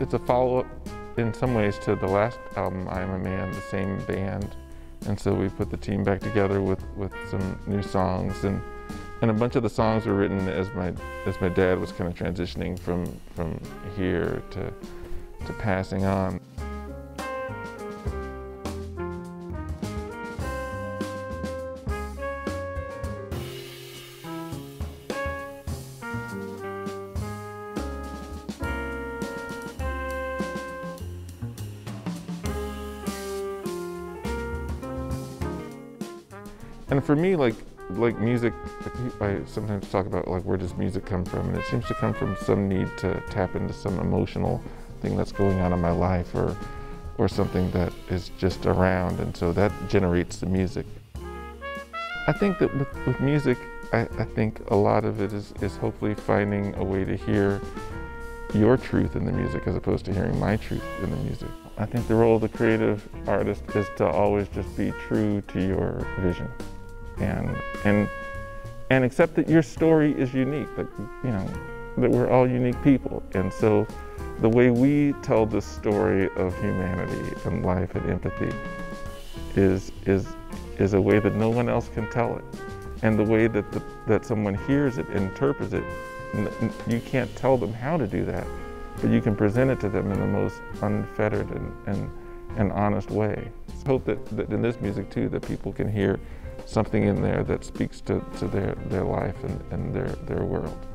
It's a follow-up in some ways to the last album, I Am a Man, the same band. And so we put the team back together with some new songs, and a bunch of the songs were written as my dad was kind of transitioning from here to passing on. And for me, like music, I sometimes talk about like where does music come from, and it seems to come from some need to tap into some emotional thing that's going on in my life, or something that is just around, and so that generates the music. I think that with music, I think a lot of it is hopefully finding a way to hear your truth in the music as opposed to hearing my truth in the music. I think the role of the creative artist is to always just be true to your vision, and accept that your story is unique, that, you know, that we're all unique people. And so the way we tell this story of humanity and life and empathy is a way that no one else can tell it. And the way that that someone hears it and interprets it, you can't tell them how to do that, but you can present it to them in the most unfettered and honest way. I hope that in this music too, that people can hear something in there that speaks to their life and their world.